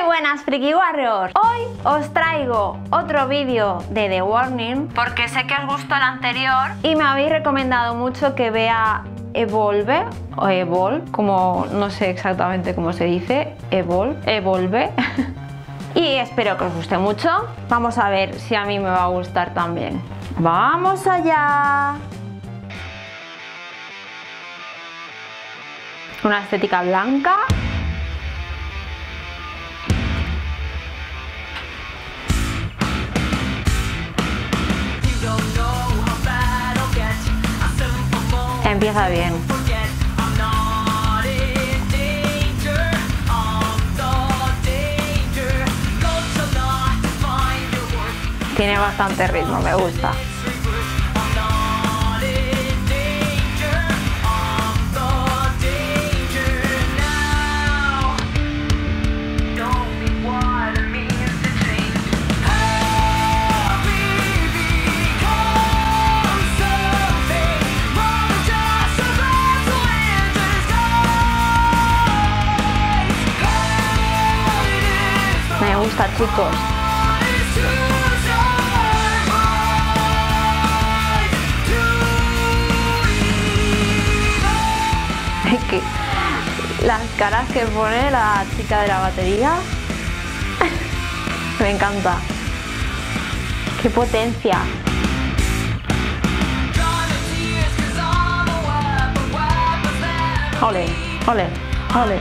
Muy buenas, Friki Warriors. Hoy os traigo otro vídeo de The Warning porque sé que os gustó el anterior y me habéis recomendado mucho que vea Evolve o Evolve, como no sé exactamente cómo se dice, Evolve. Y espero que os guste mucho. Vamos a ver si a mí me va a gustar también. ¡Vamos allá! Una estética blanca. Empieza bien. Tiene bastante ritmo, me gusta. Me gusta, chicos. Es que las caras que pone la chica de la batería me encanta. ¡Qué potencia! ¡Ole, ole, ole!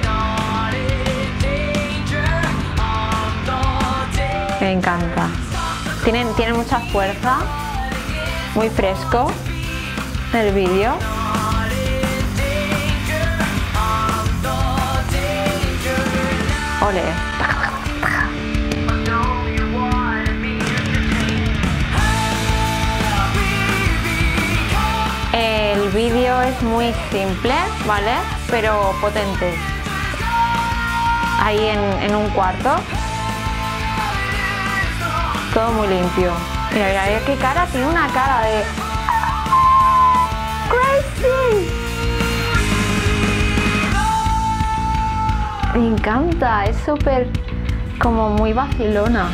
Me encanta. Tiene mucha fuerza. Muy fresco el vídeo. Ole. El vídeo es muy simple, ¿vale? Pero potente. Ahí en un cuarto. Todo muy limpio. Mira, mira, mira qué cara, tiene una cara de... ¡Crazy! Me encanta, es súper... como muy vacilona.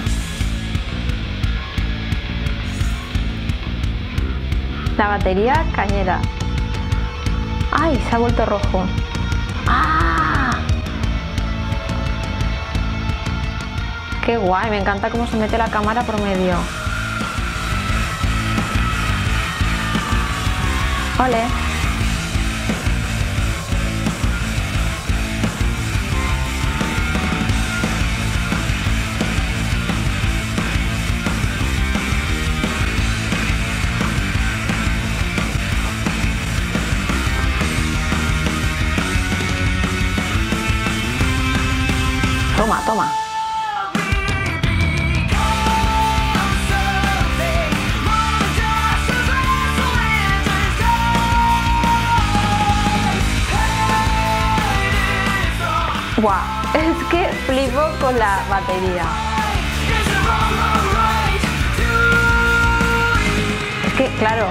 La batería cañera. ¡Ay, se ha vuelto rojo! Qué guay, me encanta cómo se mete la cámara por medio. Ole. Toma, toma. Wow, es que flipo con la batería. Es que, claro,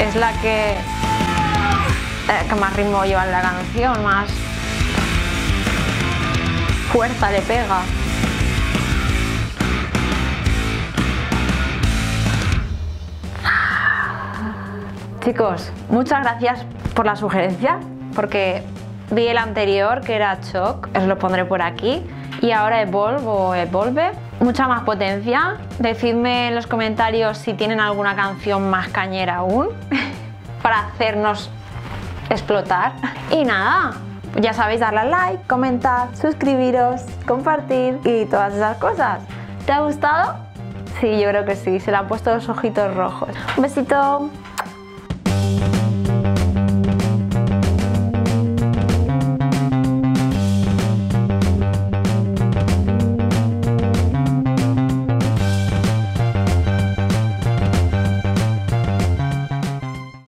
es la que más ritmo lleva en la canción, más fuerza le pega. Chicos, muchas gracias por la sugerencia, porque... vi el anterior que era Choke, os lo pondré por aquí, y ahora Evolve o Evolve, mucha más potencia. Decidme en los comentarios si tienen alguna canción más cañera aún para hacernos explotar. Y nada, ya sabéis, darle a like, comentar, suscribiros, compartir y todas esas cosas. ¿Te ha gustado? Sí, yo creo que sí, se le han puesto los ojitos rojos. Un besito.